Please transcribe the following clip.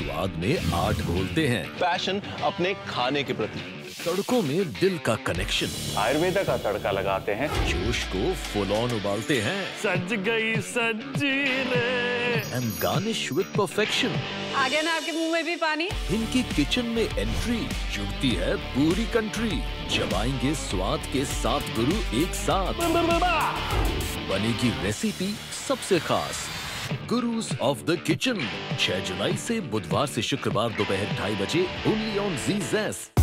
स्वाद में आर्ट बोलते हैं। पैशन अपने खाने के प्रति, तड़कों में दिल का कनेक्शन। आयुर्वेदा का तड़का लगाते हैं, जोश को फुल ऑन उबालते हैं। सज गई सज्जी and garnish with perfection। आ गया ना आपके मुंह में भी पानी। इनकी किचन में एंट्री जुड़ती है पूरी कंट्री। जब आएंगे स्वाद के साथ गुरु एक साथ, बनेगी रेसिपी सबसे खास। गुरुज ऑफ द किचन 6 जुलाई से बुधवार से शुक्रवार दोपहर 2:30 बजे ओनली ऑन ज़ी ज़ेस्ट।